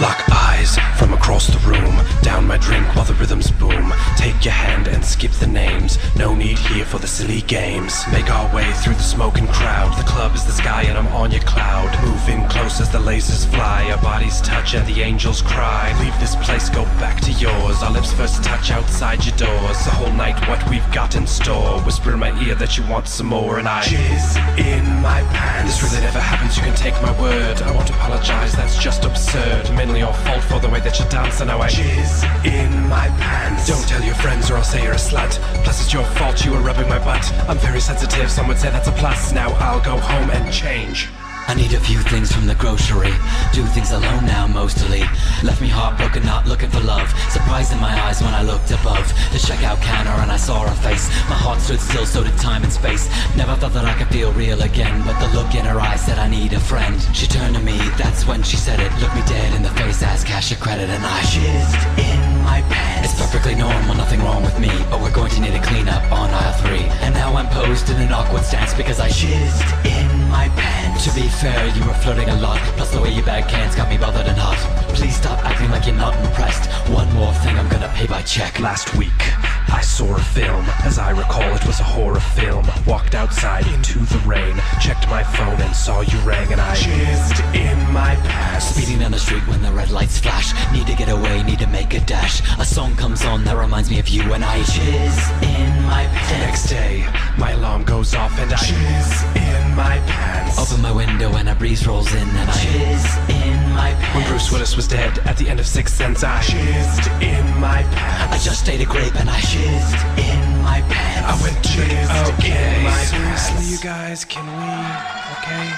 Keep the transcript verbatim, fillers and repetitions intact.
Lock eyes from across the room, down my drink while the rhythms boom. Take your hand and skip the names, no need here for the silly games. Make our way through the smoking crowd, the club is the sky and I'm on your cloud. Move in close as the lasers fly, our bodies touch and the angels cry. Leave this place, go back to yours, our lips first touch outside your doors. The whole night what we've got in store, whisper in my ear that you want some more and I jizz in my pants. This really never happens, you can take my word, I won't apologize, that's just absurd. Your fault for the way that you dance, and now I jizz in my pants. Don't tell your friends or I'll say you're a slut. Plus it's your fault you were rubbing my butt. I'm very sensitive, some would say that's a plus. Now I'll go home and change. I need a few things from the grocery. Do things alone now mostly. Left me heartbroken, not looking for love. Surprise in my eyes when I looked above the checkout counter and I saw her face. My heart stood still, so did time and space. Never thought that I could feel real again, but the look in her eyes said I need a friend. She turned to me, that's when she said it. Looked me dead in the face, asked cash or credit, and I jizzed in my pants. It's perfectly normal, nothing wrong with me, but we're going to need a clean up on aisle three. And now I'm posed in an awkward stance because I jizzed in my pants. To be fair, you were flirting a lot, plus the way you bag cans got me bothered and hot. Please stop acting like you're not impressed. One more thing, I'm gonna pay by check. Last week, I saw a film. As I recall, it was a horror film. Walked outside into the rain, checked my phone and saw you rang, and I jizzed in my pants. Speeding down the street when the red lights flash, need to get away, need to make a dash. A song comes on that reminds me of you, and I jizzed in my pants. The next day, my alarm goes off and I jizzed in my pants. Open my window and a breeze rolls in and I jizzed in my pants. When Bruce Willis was dead at the end of Sixth Sense, I jizzed in my pants. I just ate a grape and I jizzed in my pants. I went jizzed okay. in my pants. Seriously you guys, can we, okay?